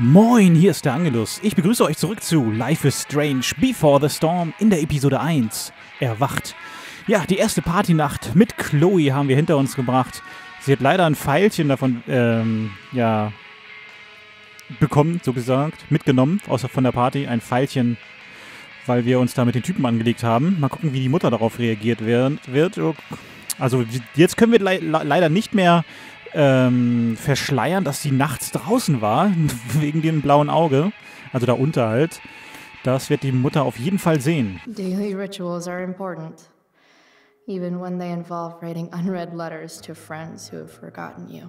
Moin, hier ist der Angelus. Ich begrüße euch zurück zu Life is Strange: Before the Storm in der Episode 1. Erwacht. Ja, die erste Partynacht mit Chloe haben wir hinter uns gebracht. Sie hat leider ein Pfeilchen davon, bekommen, so gesagt, mitgenommen, außer von der Party. Ein Pfeilchen, weil wir uns da mit den Typen angelegt haben. Mal gucken, wie die Mutter darauf reagiert wird. Also jetzt können wir leider nicht mehr verschleiern, dass sie nachts draußen war, wegen dem blauen Auge, also da unter halt. Das wird die Mutter auf jeden Fall sehen. Daily rituals are important, even when they involve writing unread letters to friends who have forgotten you.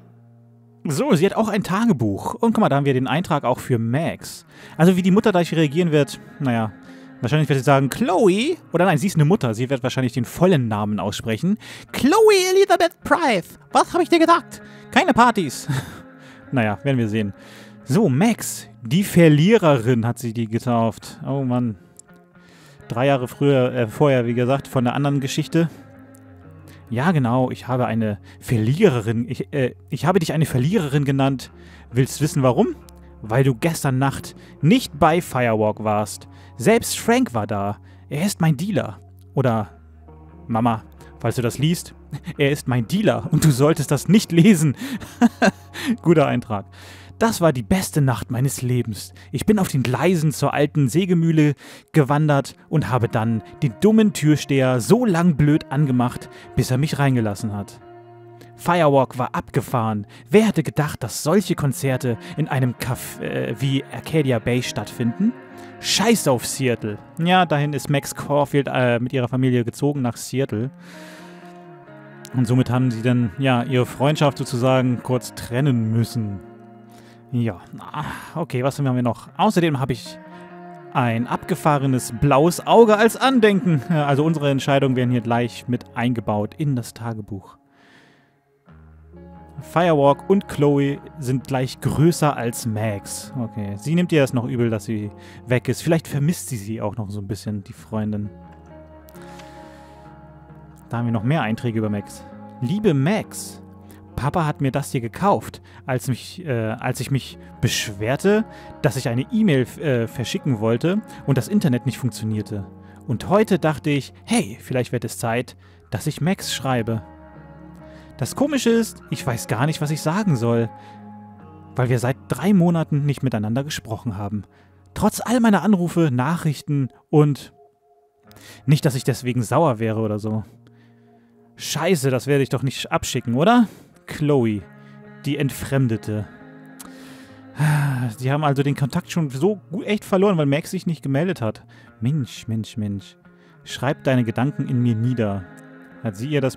So, sie hat auch ein Tagebuch. Und guck mal, da haben wir den Eintrag auch für Max. Also wie die Mutter gleich reagieren wird, naja, wahrscheinlich wird sie sagen, Chloe, oder nein, sie ist eine Mutter, sie wird wahrscheinlich den vollen Namen aussprechen. Chloe Elizabeth Price, was habe ich dir gedacht? Keine Partys. Naja, werden wir sehen. So, Max, die Verliererin hat sie die getauft. Oh Mann. 3 Jahre vorher, wie gesagt, von der anderen Geschichte. Ja, genau, ich habe eine Verliererin. Ich habe dich eine Verliererin genannt. Willst wissen, warum? Weil du gestern Nacht nicht bei Firewalk warst. Selbst Frank war da. Er ist mein Dealer. Oder Mama, falls du das liest, er ist mein Dealer und du solltest das nicht lesen. Guter Eintrag. Das war die beste Nacht meines Lebens. Ich bin auf den Gleisen zur alten Sägemühle gewandert und habe dann den dummen Türsteher so lang blöd angemacht, bis er mich reingelassen hat. Firewalk war abgefahren. Wer hätte gedacht, dass solche Konzerte in einem Café wie Arcadia Bay stattfinden? Scheiß auf Seattle. Ja, dahin ist Max Caulfield mit ihrer Familie gezogen nach Seattle. Und somit haben sie dann, ja, ihre Freundschaft sozusagen kurz trennen müssen. Ja, okay, was haben wir noch? Außerdem habe ich ein abgefahrenes blaues Auge als Andenken. Also unsere Entscheidungen werden hier gleich mit eingebaut in das Tagebuch. Firewalk und Chloe sind gleich größer als Max. Okay, sie nimmt ihr das noch übel, dass sie weg ist. Vielleicht vermisst sie auch noch so ein bisschen, die Freundin. Da haben wir noch mehr Einträge über Max. Liebe Max, Papa hat mir das hier gekauft, als ich mich beschwerte, dass ich eine E-Mail verschicken wollte und das Internet nicht funktionierte. Und heute dachte ich, hey, vielleicht wird es Zeit, dass ich Max schreibe. Das Komische ist, ich weiß gar nicht, was ich sagen soll, weil wir seit 3 Monaten nicht miteinander gesprochen haben. Trotz all meiner Anrufe, Nachrichten und... Nicht, dass ich deswegen sauer wäre oder so. Scheiße, das werde ich doch nicht abschicken, oder? Chloe, die Entfremdete. Sie haben also den Kontakt schon so echt verloren, weil Max sich nicht gemeldet hat. Mensch, Mensch, Mensch. Schreib deine Gedanken in mir nieder. Hat sie ihr das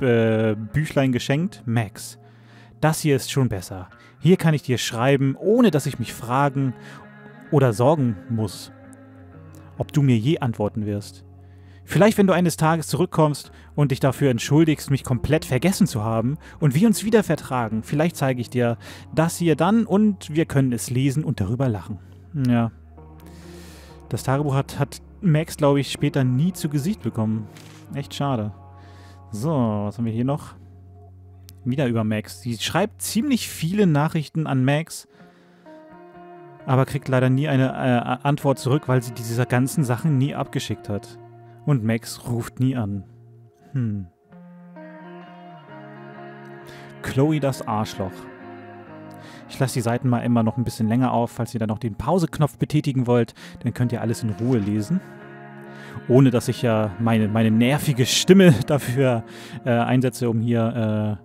Büchlein geschenkt? Max. Das hier ist schon besser. Hier kann ich dir schreiben, ohne dass ich mich fragen oder sorgen muss, ob du mir je antworten wirst. Vielleicht, wenn du eines Tages zurückkommst und dich dafür entschuldigst, mich komplett vergessen zu haben und wir uns wieder vertragen. Vielleicht zeige ich dir das hier dann und wir können es lesen und darüber lachen. Ja. Das Tagebuch hat Max, glaube ich, später nie zu Gesicht bekommen. Echt schade. So, was haben wir hier noch? Wieder über Max. Sie schreibt ziemlich viele Nachrichten an Max, aber kriegt leider nie eine Antwort zurück, weil sie diese ganzen Sachen nie abgeschickt hat. Und Max ruft nie an. Chloe, das Arschloch. Ich lasse die Seiten mal immer noch ein bisschen länger auf, falls ihr dann noch den Pause-Knopf betätigen wollt, dann könnt ihr alles in Ruhe lesen. Ohne dass ich ja meine nervige Stimme dafür einsetze, um hier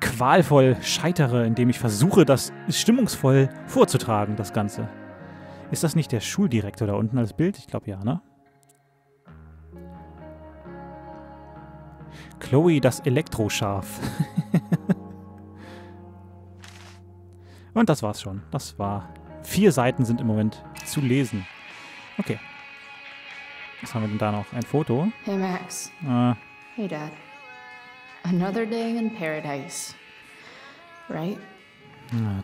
qualvoll scheitere, indem ich versuche, das stimmungsvoll vorzutragen, das Ganze. Ist das nicht der Schuldirektor da unten als Bild? Ich glaube ja, ne? Chloe, das Elektroschaf. Und das war's schon. Das war... 4 Seiten sind im Moment zu lesen. Okay. Was haben wir denn da noch? Ein Foto? Hey Max. Hey Dad. Another day in paradise. Right?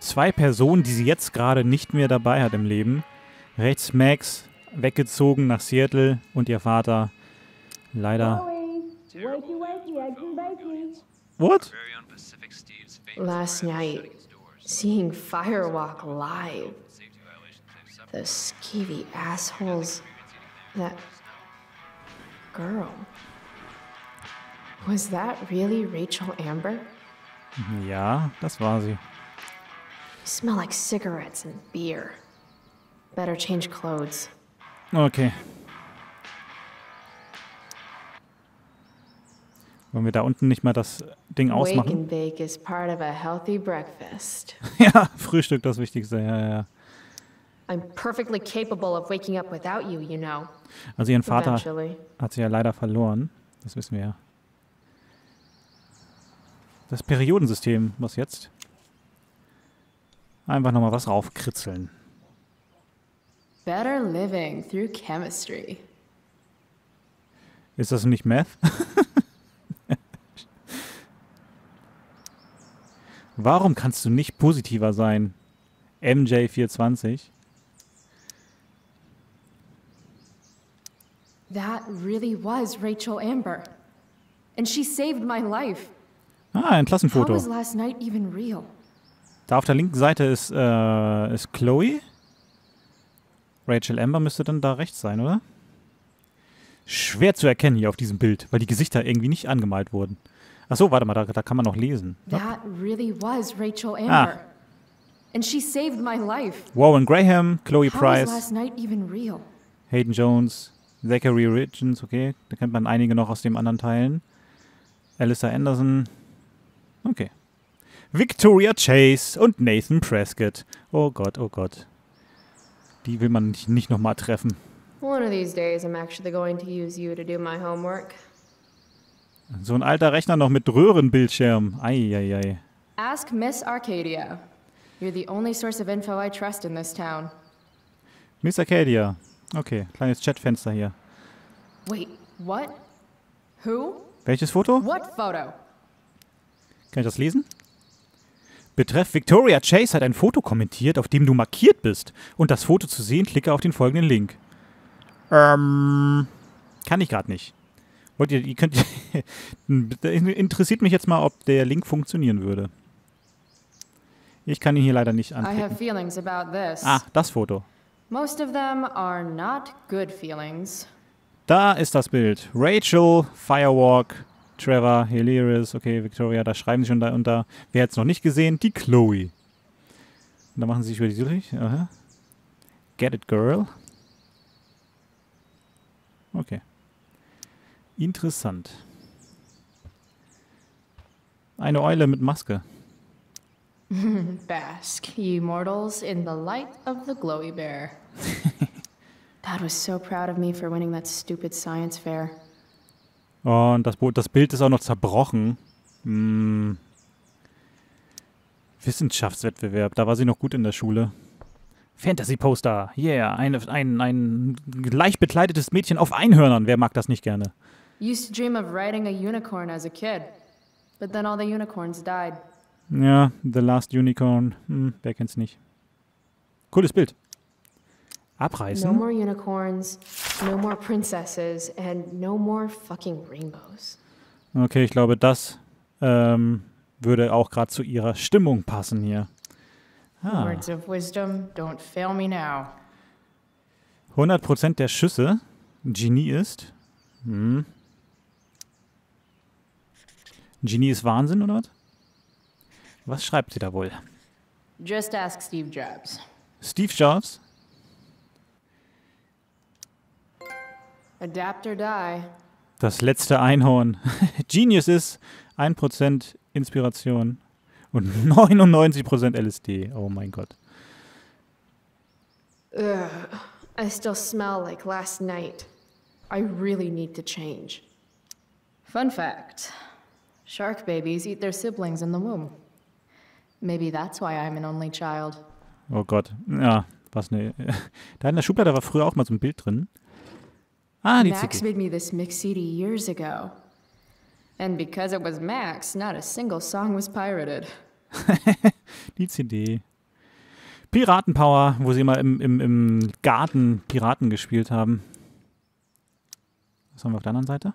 2 Personen, die sie jetzt gerade nicht mehr dabei hat im Leben. Rechts Max, weggezogen nach Seattle und ihr Vater. Leider. What? Last night, Seeing Firewalk live. Those skeevy assholes. That girl. Was that really Rachel Amber? Ja, das war sie. You smell like cigarettes and beer. Better change clothes. Okay. Wollen wir da unten nicht mal das Ding ausmachen? Ja, Frühstück, das Wichtigste. Ja. Also ihren Vater hat sie ja leider verloren. Das wissen wir ja. Das Periodensystem, was jetzt? Einfach nochmal was raufkritzeln. Better living through chemistry. Ist das nicht Meth? Warum kannst du nicht positiver sein? MJ420. That really was Rachel Amber. And she saved my life. Ah, ein Klassenfoto. How was last night even real? Da auf der linken Seite ist Chloe. Rachel Amber müsste dann da rechts sein, oder? Schwer zu erkennen hier auf diesem Bild, weil die Gesichter irgendwie nicht angemalt wurden. Ach so, warte mal, da kann man noch lesen. That really was Rachel Amber. And she saved my life. Warren Graham, Chloe Price, Hayden Jones, Zachary Richards, okay, da kennt man einige noch aus den anderen Teilen. Alyssa Anderson, okay. Victoria Chase und Nathan Prescott. Oh Gott, oh Gott. Die will man nicht nochmal treffen. One of these days I'm actually going to use you to do my homework. So ein alter Rechner noch mit Röhrenbildschirm. Eieiei. Ask Miss Arcadia. You're the only source of info I trust in this town. Miss Arcadia. Okay, kleines Chatfenster hier. Wait, what? Who? Welches Foto? What photo? Kann ich das lesen? Betreff Victoria Chase hat ein Foto kommentiert, auf dem du markiert bist. Und das Foto zu sehen, klicke auf den folgenden Link. Kann ich gerade nicht. Wollt ihr könnt interessiert mich jetzt mal, ob der Link funktionieren würde. Ich kann ihn hier leider nicht anklicken. Ah, das Foto. Most of them are not good feelings. Da ist das Bild. Rachel, Firewalk, Trevor, Hilarious, okay, Victoria, da schreiben sie schon da unter. Wer hat es noch nicht gesehen? Die Chloe. Und da machen sie sich über die Südlich. Get it, girl. Okay. Interessant. Eine Eule mit Maske. Bask, ye mortals, in the light of the glowy bear. Dad was so proud of me for winning that stupid science fair. Oh, und das Bild ist auch noch zerbrochen. Wissenschaftswettbewerb, da war sie noch gut in der Schule. Fantasy-Poster, yeah, ein leicht bekleidetes Mädchen auf Einhörnern, wer mag das nicht gerne? Used to dream of riding a unicorn as a kid, but then all the unicorns died. Ja, The Last Unicorn. Wer kennt's nicht? Cooles Bild. Abreißen. No more unicorns, no more princesses and no more fucking rainbows. Okay, ich glaube, das würde auch gerade zu ihrer Stimmung passen hier. Ah. Words of wisdom, don't fail me now. 100% der Schüsse Genie ist. Genie ist Wahnsinn, oder was? Was schreibt sie da wohl? Just ask Steve Jobs. Steve Jobs? Adapt or die. Das letzte Einhorn. Genius ist 1% Inspiration und 99% LSD. Oh mein Gott. I still smell like last night. I really need to change. Fun fact. Shark babies eat their siblings in the womb. Maybe that's why I'm an only child. Oh Gott. Ja, was ne. Da in der Schublade war früher auch mal so ein Bild drin. Ah, die Max made me this mix CD years ago. And because it was Max, not a single song was pirated. Die CD. Piratenpower, wo sie mal im Garten Piraten gespielt haben. Was haben wir auf der anderen Seite?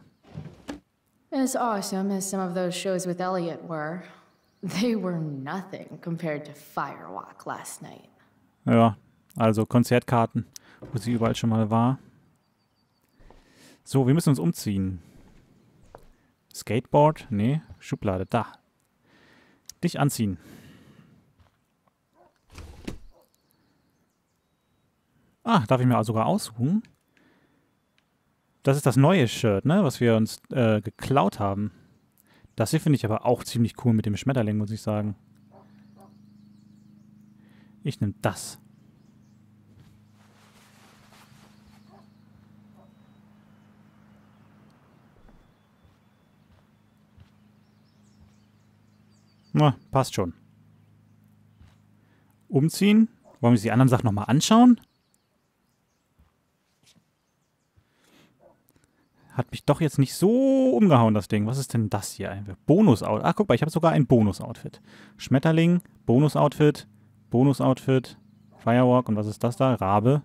As awesome as some of those shows with Elliot were. They were nothing compared to Firewalk last night. Ja, also Konzertkarten, wo sie überall schon mal war. So, wir müssen uns umziehen. Skateboard? Nee, Schublade, da. Dich anziehen. Ah, darf ich mir sogar aussuchen? Das ist das neue Shirt, ne, was wir uns geklaut haben. Das hier finde ich aber auch ziemlich cool mit dem Schmetterling, muss ich sagen. Ich nehme das. Na, passt schon. Umziehen? Wollen wir uns die anderen Sachen nochmal anschauen? Hat mich doch jetzt nicht so umgehauen, das Ding. Was ist denn das hier? Bonus-Outfit. Ach, guck mal, ich habe sogar ein Bonus-Outfit. Schmetterling, Bonus-Outfit, Bonus-Outfit, Firewalk. Und was ist das da? Rabe.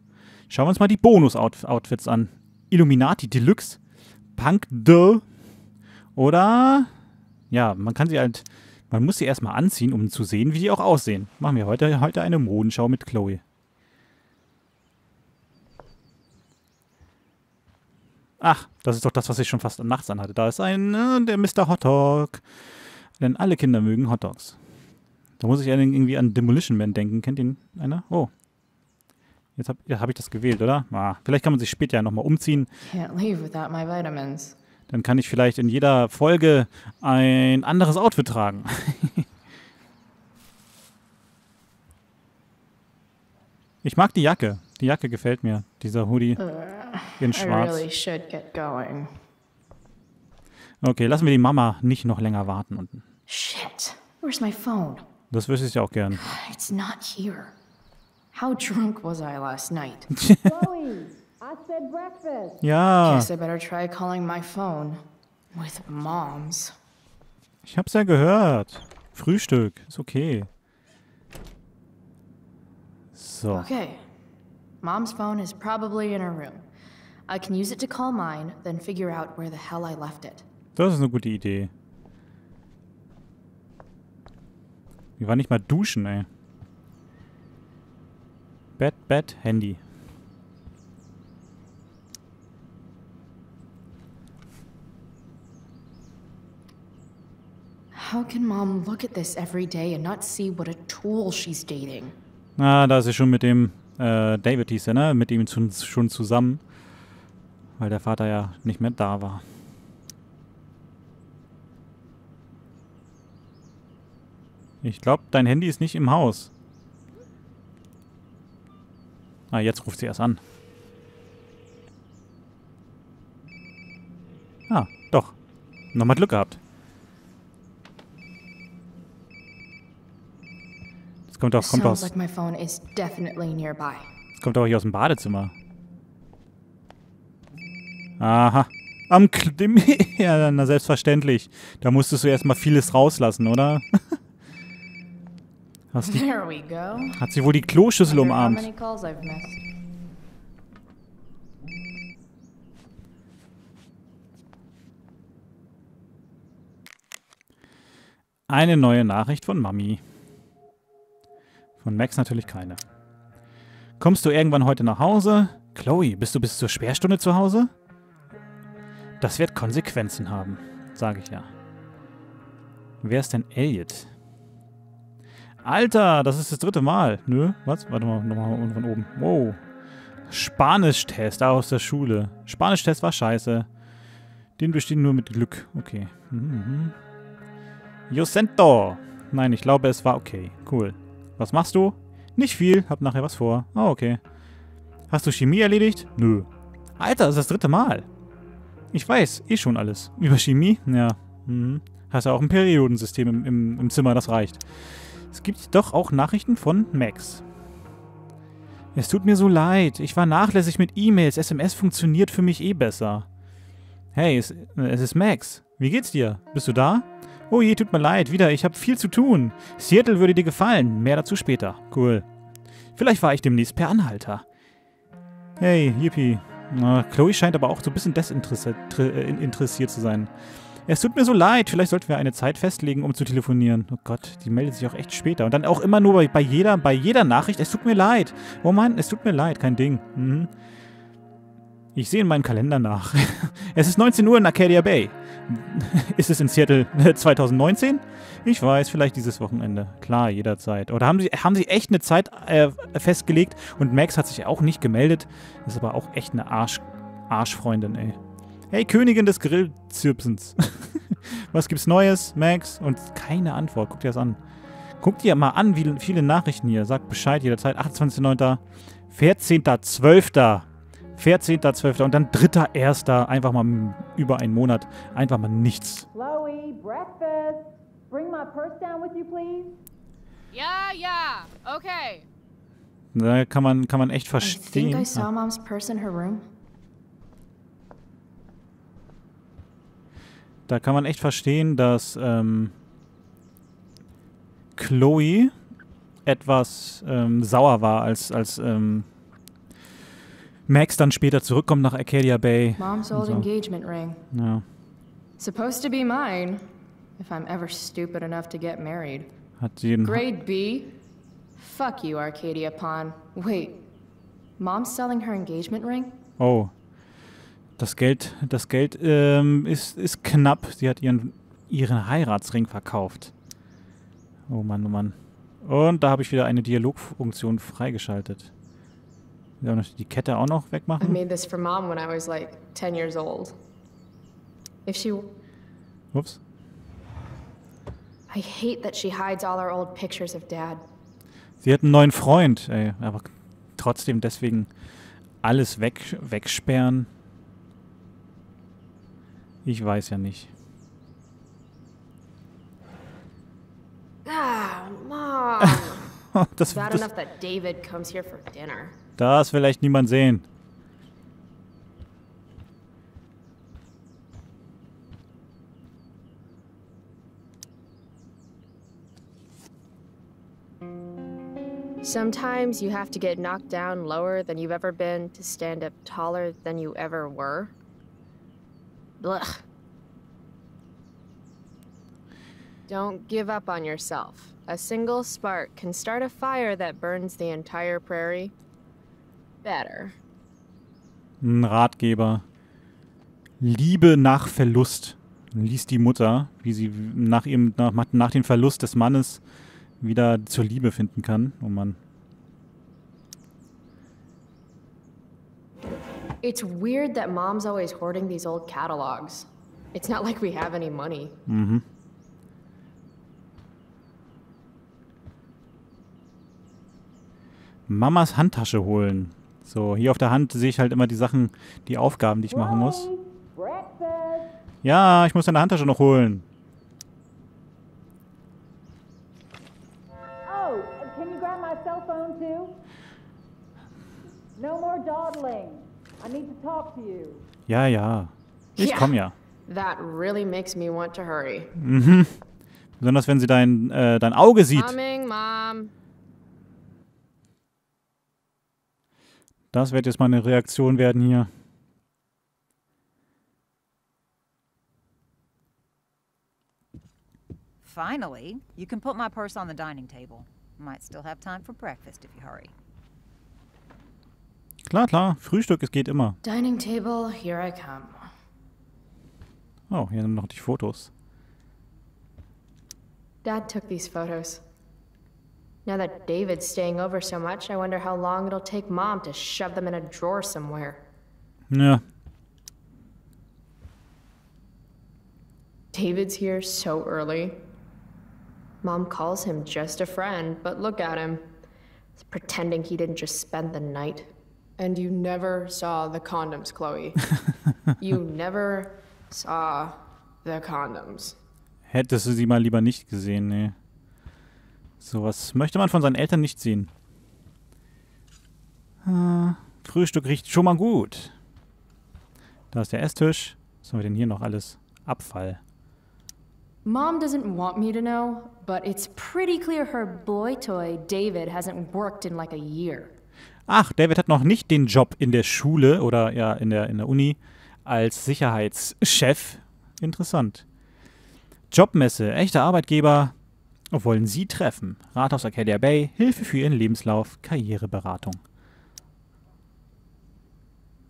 Schauen wir uns mal die Bonus-Outfits an. Illuminati Deluxe, Punk de. Oder? Ja, man kann sie halt... Man muss sie erstmal anziehen, um zu sehen, wie die auch aussehen. Machen wir heute eine Modenschau mit Chloe. Ach, das ist doch das, was ich schon fast nachts anhatte. Da ist der Mr. Hotdog. Denn alle Kinder mögen Hotdogs. Da muss ich irgendwie an Demolition Man denken. Kennt ihn einer? Oh. Jetzt hab ich das gewählt, oder? Ah, vielleicht kann man sich später ja nochmal umziehen. Can't leave without my vitamins. Dann kann ich vielleicht in jeder Folge ein anderes Outfit tragen. Ich mag die Jacke. Die Jacke gefällt mir. Dieser Hoodie in schwarz. Okay, lassen wir die Mama nicht noch länger warten unten. Shit, where's my phone? Das wüsste ich ja auch gern. It's not here. How drunk was I last night? I said breakfast. Ja. Guess I better try calling my phone with moms. Ich hab's ja gehört. Frühstück ist okay. So. Okay. Mom's phone is probably in her room. I can use it to call mine, then figure out where the hell I left it. Das ist eine gute Idee. Wir waren nicht mal duschen, ey. Bett, Handy. How can Mom look at this every day and not see what a tool she's dating? Ah, da ist sie schon mit dem David hieß er, ne? Mit ihm schon zusammen, weil der Vater ja nicht mehr da war. Ich glaube, dein Handy ist nicht im Haus. Ah, jetzt ruft sie erst an. Ah, doch. Nochmal Glück gehabt. Es kommt auch hier aus dem Badezimmer. Aha. Am Klim. Ja, na selbstverständlich. Da musstest du erstmal vieles rauslassen, oder? Hat sie wohl die Kloschüssel umarmt? Eine neue Nachricht von Mami. Und Max natürlich keine. Kommst du irgendwann heute nach Hause? Chloe, bist du bis zur Sperrstunde zu Hause? Das wird Konsequenzen haben, sage ich ja. Wer ist denn Elliot? Alter, das ist das dritte Mal. Nö, was? Warte mal, nochmal von oben. Wow. Spanisch-Test aus der Schule. Spanisch-Test war scheiße. Den bestehen nur mit Glück. Okay. Josento. Nein, ich glaube, es war okay. Cool. Was machst du? Nicht viel, hab nachher was vor. Ah, okay. Hast du Chemie erledigt? Nö. Alter, das ist das dritte Mal. Ich weiß, eh schon alles. Über Chemie? Ja. Mhm. Hast ja auch ein Periodensystem im Zimmer, das reicht. Es gibt doch auch Nachrichten von Max. Es tut mir so leid. Ich war nachlässig mit E-Mails. SMS funktioniert für mich eh besser. Hey, es ist Max. Wie geht's dir? Bist du da? Oh je, tut mir leid. Wieder, ich habe viel zu tun. Seattle würde dir gefallen. Mehr dazu später. Cool. Vielleicht war ich demnächst per Anhalter. Hey, yippie. Chloe scheint aber auch so ein bisschen desinteressiert zu sein. Es tut mir so leid, vielleicht sollten wir eine Zeit festlegen, um zu telefonieren. Oh Gott, die meldet sich auch echt später. Und dann auch immer nur bei jeder Nachricht. Es tut mir leid. Oh Mann, es tut mir leid, kein Ding. Mhm. Ich sehe in meinen Kalender nach. Es ist 19 Uhr in Arcadia Bay. Ist es in Seattle 2019? Ich weiß, vielleicht dieses Wochenende. Klar, jederzeit. Oder haben sie echt eine Zeit festgelegt und Max hat sich auch nicht gemeldet. Ist aber auch echt eine Arschfreundin, ey. Hey, Königin des Grillzirpsens. Was gibt's Neues, Max? Und keine Antwort. Guck dir das an. Guck dir mal an, wie viele Nachrichten hier. Sagt Bescheid jederzeit. 28.09. 14.12. 14.12. und dann 3.1. Einfach mal über einen Monat. Einfach mal nichts. Chloe, breakfast. Bring my purse down with you, please. Ja, ja, okay. Da kann man echt verstehen. I think I saw Mom's purse in her room. Da kann man echt verstehen, dass Chloe etwas sauer war, als Max dann später zurückkommt nach Arcadia Bay. Mom's old engagement ring. Ja. Supposed to be mine, if I'm ever stupid enough to get married. Hat sie Grade B. Fuck you, Arcadia Pawn. Wait. Mom's selling her engagement ring? Oh. Das Geld ist knapp. Sie hat ihren Heiratsring verkauft. Oh Mann, oh Mann. Und da habe ich wieder eine Dialogfunktion freigeschaltet. Ja, und die Kette auch noch wegmachen. I made this for Mom when I was like 10 years old. If she Ups. I hate that she hides all our old pictures of Dad. Sie hat einen neuen Freund, ey, aber trotzdem deswegen alles wegsperren. Ich weiß ja nicht. Ah, Mom. Das will echt niemand sehen. Sometimes you have to get knocked down lower than you've ever been to stand up taller than you ever were. Blech. Don't give up on yourself. A single spark can start a fire that burns the entire prairie. Better. Ein Ratgeber. Liebe nach Verlust. Liest die Mutter, wie sie nach dem Verlust des Mannes wieder zur Liebe finden kann. Oh Mann. It's weird that Mom's always hoarding these old catalogs. It's not like we have any money. Mhm. Mamas Handtasche holen. So, hier auf der Hand sehe ich halt immer die Sachen, die Aufgaben, die ich machen muss. Ja, ich muss deine Handtasche noch holen. Oh, can you grab my cell phone too? No more dawdling. I need to talk to you. Ja, ja. Ich komme ja. That really makes me want to hurry. Mhm. Besonders wenn sie dein Auge sieht. Coming, Mom. Das wird jetzt mal eine Reaktion werden hier. Finally, you can put my purse on the dining table. Might still have time for breakfast if you hurry. Klar, klar. Frühstück, es geht immer. Dining table, here I come. Oh, hier sind noch die Fotos. Dad took these photos. Now that David's staying over so much, I wonder how long it'll take Mom to shove them in a drawer somewhere. Yeah. David's here so early. Mom calls him just a friend, but look at him. He's pretending he didn't just spend the night. And you never saw the condoms, Chloe. You never saw the condoms. Hättest du sie mal lieber nicht gesehen, ne? Sowas möchte man von seinen Eltern nicht sehen. Frühstück riecht schon mal gut. Da ist der Esstisch. Was haben wir denn hier noch alles? Abfall. Mom doesn't want me to know, but it's pretty clear her boy toy David hasn't worked in like a year. Ach, David hat noch nicht den Job in der Schule oder ja in der Uni als Sicherheitschef. Interessant. Jobmesse, echter Arbeitgeber wollen Sie treffen. Rat aus Arcadia Bay, Hilfe für Ihren Lebenslauf, Karriereberatung.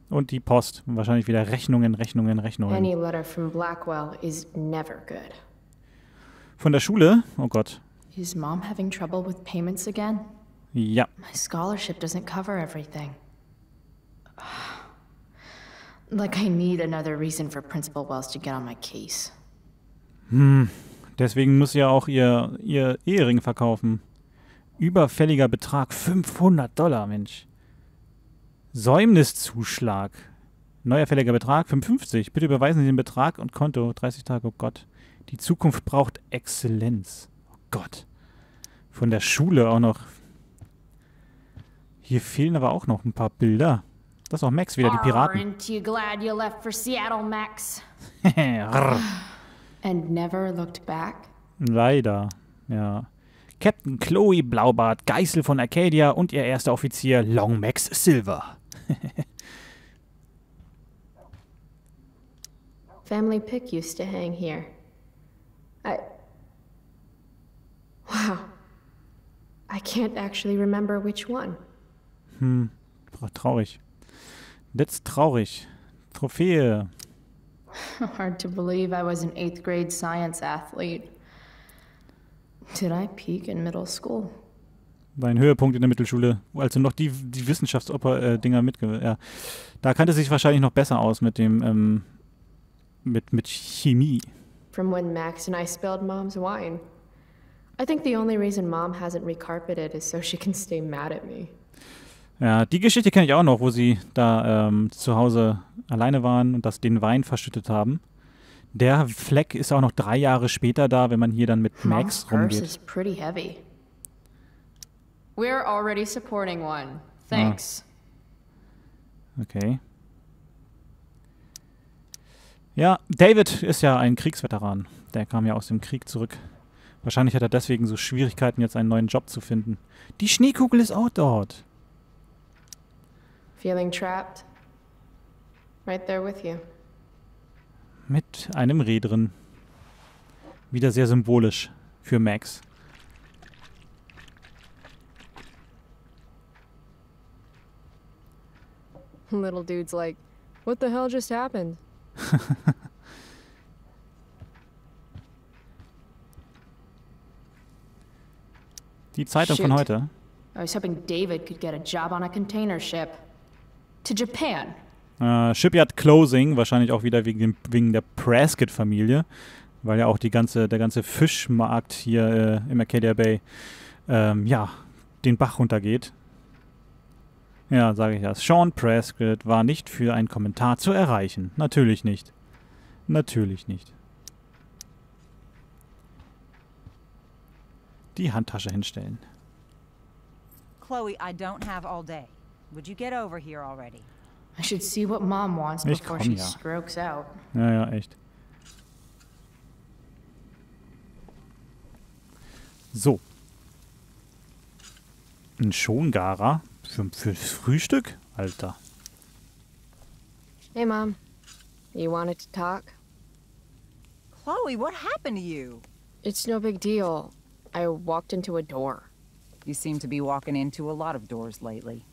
Und die Post, wahrscheinlich wieder Rechnungen. Any letter from Blackwell is never good. Von der Schule, oh Gott. Is mom having trouble with payments again? Ja. My scholarship doesn't cover everything. Like I need another reason for Principal Wells to get on my case. Hm, deswegen muss ja auch ihr Ehering verkaufen. Überfälliger Betrag, $500, Mensch. Säumniszuschlag. Neuerfälliger Betrag, 55. Bitte überweisen Sie den Betrag und Konto, 30 Tage, oh Gott. Die Zukunft braucht Exzellenz. Oh Gott. Von der Schule auch noch. Hier fehlen aber auch noch ein paar Bilder. Das ist auch Max wieder, die Piraten. And never looked back. Leider, ja. Captain Chloe Blaubart, Geißel von Arcadia und ihr erster Offizier Long Max Silver. Family Pick used to hang here. Wow. I can't actually remember which one. Hm, traurig. That's traurig. Trophäe. Hard to believe I was an 8th grade science athlete. Did I peak in middle school? Dein Höhepunkt in der Mittelschule, als du noch die Wissenschaftsopfer-Dinger ja. Da kannte sich wahrscheinlich noch besser aus mit dem, mit Chemie. From when Max and I spilled Mom's wine. I think the only reason Mom hasn't recarpeted is so she can stay mad at me. Ja, die Geschichte kenne ich auch noch, wo sie da zu Hause alleine waren und das den Wein verschüttet haben. Der Fleck ist auch noch 3 Jahre später da, wenn man hier dann mit Max rumgeht. Is pretty heavy. We're already supporting one. Thanks. Ah. Okay. Ja, David ist ja ein Kriegsveteran. Der kam ja aus dem Krieg zurück. Wahrscheinlich hat er deswegen so Schwierigkeiten, jetzt einen neuen Job zu finden. Die Schneekugel ist auch dort. Feeling trapped? Right there with you. Mit einem Reh drin. Wieder sehr symbolisch für Max. Little dude's like, what the hell just happened? Die Zeitung von heute. I was hoping David could get a job on a container ship. To Japan. Shipyard Closing, wahrscheinlich auch wieder wegen der Prescott-Familie, weil ja auch der ganze Fischmarkt hier im Arcadia Bay ja, den Bach runtergeht. Ja, sage ich das. Sean Prescott war nicht für einen Kommentar zu erreichen. Natürlich nicht. Natürlich nicht. Die Handtasche hinstellen. Chloe, I don't have all day. Would you get over here already? I should see what Mom wants before she strokes out. Ja, echt. So. Ein Schongara fürs Frühstück? Alter. Hey Mom. You wanted to talk? Chloe, what happened to you? It's no big deal. I walked into a door. You seem to be walking into a lot of doors lately.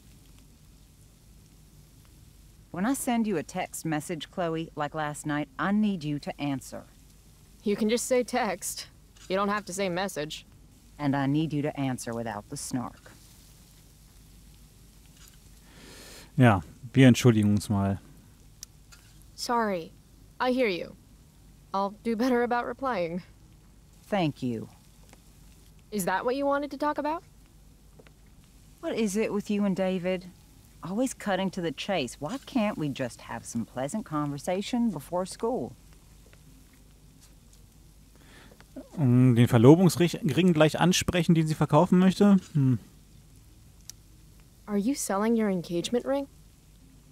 When I send you a text message, Chloe, like last night, I need you to answer. You can just say text. You don't have to say message. And I need you to answer without the snark. Ja, wir entschuldigen uns mal. Sorry. I hear you. I'll do better about replying. Thank you. Is that what you wanted to talk about? What is it with you and David? Always cutting to the chase. Why can't we just have some pleasant conversation before school? Den Verlobungsring gleich ansprechen, den sie verkaufen möchte? Hm. Are you selling your engagement ring?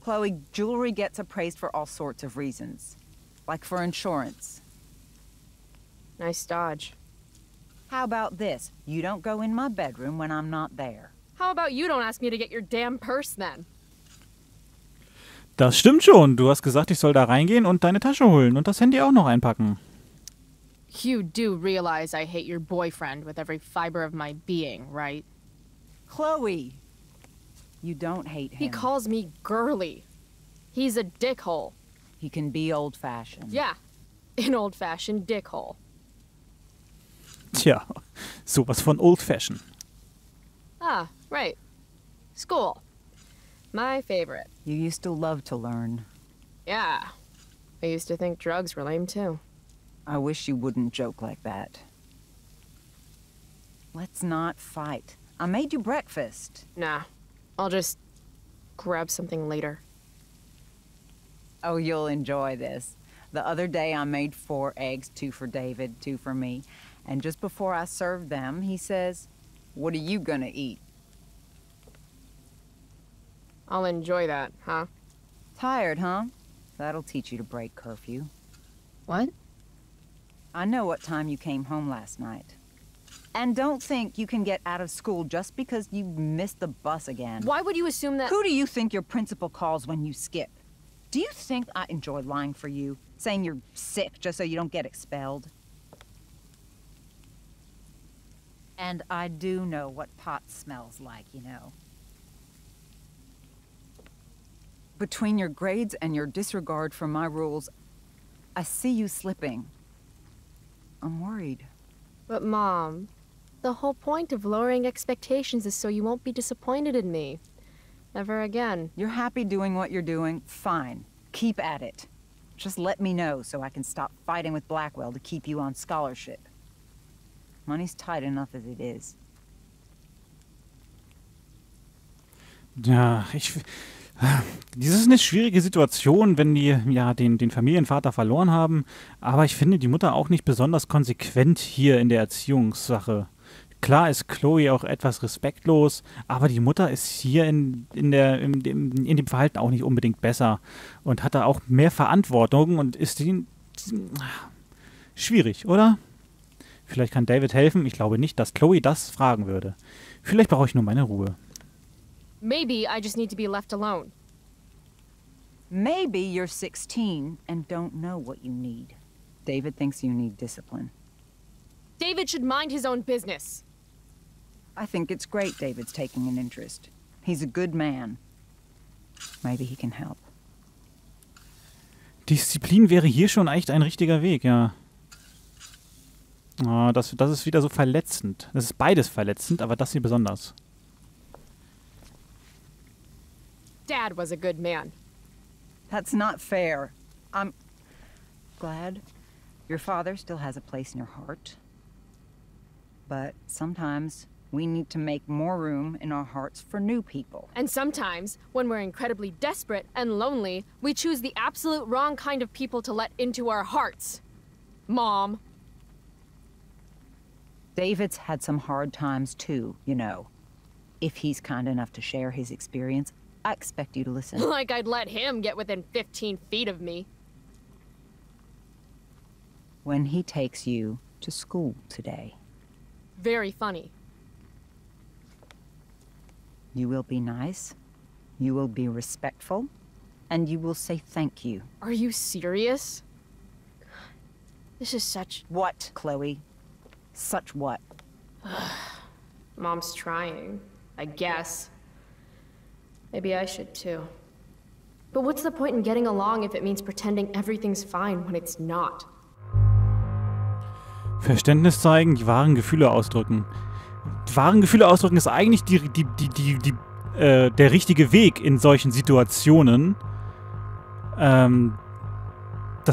Chloe, jewelry gets appraised for all sorts of reasons. Like for insurance. Nice dodge. How about this? You don't go in my bedroom when I'm not there. How about you don't ask me to get your damn purse then? Das stimmt schon. Du hast gesagt, ich soll da reingehen und deine Tasche holen und das Handy auch noch einpacken. You do realize I hate your boyfriend with every fiber of my being, right? Chloe, you don't hate him. He calls me girly. He's a dickhole. He can be old-fashioned. Yeah, an old-fashioned dickhole. Tja, sowas von old-fashioned. Ah, right. School. My favorite. You used to love to learn. Yeah. I used to think drugs were lame, too. I wish you wouldn't joke like that. Let's not fight. I made you breakfast. Nah. I'll just grab something later. Oh, you'll enjoy this. The other day I made 4 eggs, 2 for David, 2 for me. And just before I served them, he says, "What are you gonna eat?" I'll enjoy that, huh? Tired, huh? That'll teach you to break curfew. What? I know what time you came home last night. And don't think you can get out of school just because you missed the bus again. Why would you assume that? Who do you think your principal calls when you skip? Do you think I enjoy lying for you? Saying you're sick just so you don't get expelled? And I do know what pot smells like, you know. Between your grades and your disregard for my rules, I see you slipping. I'm worried. But Mom, the whole point of lowering expectations is so you won't be disappointed in me. Never again. You're happy doing what you're doing? Fine. Keep at it. Just let me know so I can stop fighting with Blackwell to keep you on scholarship. Money's tight enough as it is. Ja, das ist eine schwierige Situation, wenn die ja den Familienvater verloren haben, aber ich finde die Mutter auch nicht besonders konsequent hier in der Erziehungssache. Klar ist Chloe auch etwas respektlos, aber die Mutter ist hier in dem Verhalten auch nicht unbedingt besser und hat da auch mehr Verantwortung und ist schwierig, oder? Vielleicht kann David helfen. Ich glaube nicht, dass Chloe das fragen würde. Vielleicht brauche ich nur meine Ruhe. Maybe I just need to be left alone. Maybe you're 16 and don't know what you need. David thinks you need discipline. David should mind his own business. I think it's great David's taking an interest. He's a good man. Maybe he can help. Disziplin wäre hier schon echt ein richtiger Weg, ja. Oh, das ist wieder so verletzend. Das ist beides verletzend, aber das hier besonders. Dad was a good man. That's not fair. I'm glad your father still has a place in your heart. But sometimes we need to make more room in our hearts for new people. And sometimes, when we're incredibly desperate and lonely, we choose the absolute wrong kind of people to let into our hearts. Mom. David's had some hard times too, you know. If he's kind enough to share his experience, I expect you to listen. Like I'd let him get within 15 feet of me. When he takes you to school today. Very funny. You will be nice, you will be respectful, and you will say thank you. Are you serious? This is such... What, Chloe? Such what? Mom's trying, I guess. Maybe I should too. But what's the point in getting along if it means pretending everything's fine when it's not? Verständnis zeigen, die wahren Gefühle ausdrücken. Die wahren Gefühle ausdrücken ist eigentlich der richtige Weg in solchen Situationen. Das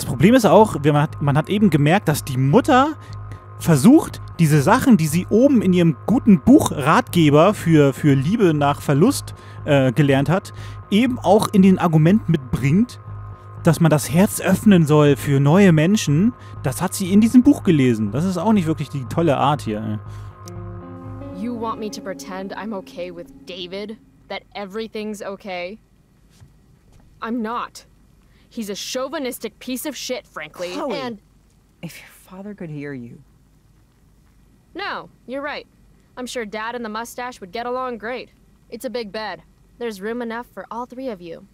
Problem ist auch, man hat eben gemerkt, dass die Mutter versucht, diese Sachen, die sie oben in ihrem guten Buch Ratgeber für Liebe nach Verlust gelernt hat, eben auch in den Argument mitbringt, dass man das Herz öffnen soll für neue Menschen. Das hat sie in diesem Buch gelesen. Das ist auch nicht wirklich die tolle Art hier. You want me to pretend I'm okay with David? That everything's okay? I'm not. He's a chauvinistic piece of shit, frankly. Chloe, and if your father could hear you. No, you're right. I'm sure Dad and the mustache would get along great. It's a big bed. There's room enough for all 3 of you.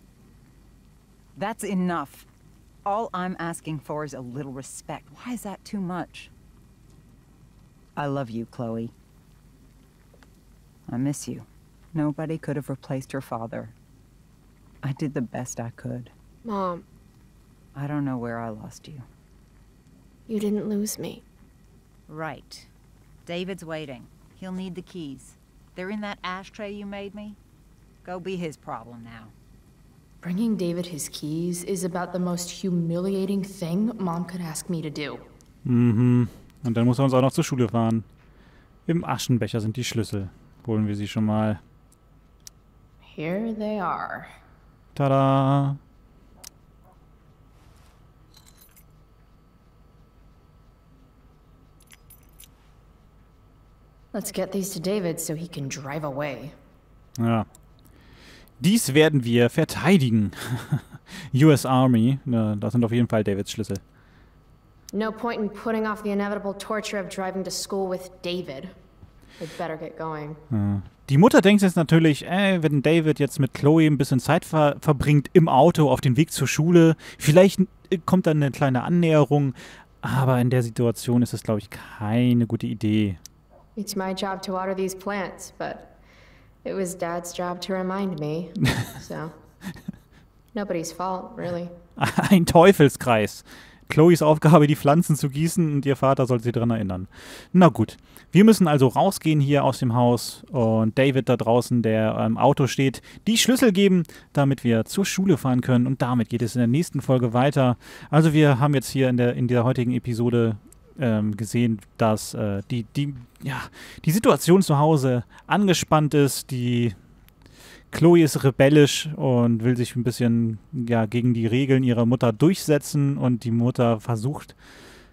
That's enough. All I'm asking for is a little respect. Why is that too much? I love you, Chloe. I miss you. Nobody could have replaced your father. I did the best I could. Mom. I don't know where I lost you. You didn't lose me. Right. David's waiting. He'll need the keys. They're in that ashtray you made me. Go be his problem now. Bringing David his keys is about the most humiliating thing Mom could ask me to do. Mhm. Und dann muss er uns auch noch zur Schule fahren. Im Aschenbecher sind die Schlüssel. Holen wir sie schon mal. Here they are. Tada! Let's get these to David so he can drive away. Ja. Dies werden wir verteidigen. US Army. Ja, das sind auf jeden Fall Davids Schlüssel. No point in putting off the inevitable torture of driving to school with David. We'd better get going. Ja. Die Mutter denkt jetzt natürlich, ey, wenn David jetzt mit Chloe ein bisschen Zeit verbringt im Auto auf dem Weg zur Schule, vielleicht kommt dann eine kleine Annäherung. Aber in der Situation ist es, glaube ich, keine gute Idee. It's my job to water these plants, but it was Dad's job to remind me. So, nobody's fault, really. Ein Teufelskreis. Chloes Aufgabe, die Pflanzen zu gießen, und ihr Vater soll sie daran erinnern. Na gut, wir müssen also rausgehen hier aus dem Haus und David da draußen, der im Auto steht, die Schlüssel geben, damit wir zur Schule fahren können. Und damit geht es in der nächsten Folge weiter. Also wir haben jetzt hier in der heutigen Episode gesehen, dass die Situation zu Hause angespannt ist. Die Chloe ist rebellisch und will sich ein bisschen gegen die Regeln ihrer Mutter durchsetzen, und die Mutter versucht.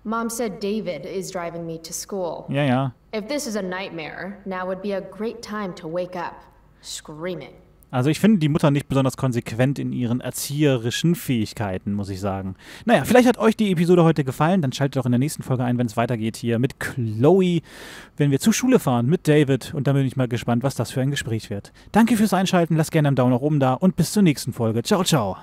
Mom said David is driving me to school. Ja, ja. If this is a nightmare, now would be a great time to wake up. Scream it. Also ich finde die Mutter nicht besonders konsequent in ihren erzieherischen Fähigkeiten, muss ich sagen. Naja, vielleicht hat euch die Episode heute gefallen. Dann schaltet doch in der nächsten Folge ein, wenn es weitergeht hier mit Chloe, wenn wir zur Schule fahren, mit David. Und dann bin ich mal gespannt, was das für ein Gespräch wird. Danke fürs Einschalten, lasst gerne einen Daumen nach oben da und bis zur nächsten Folge. Ciao, ciao.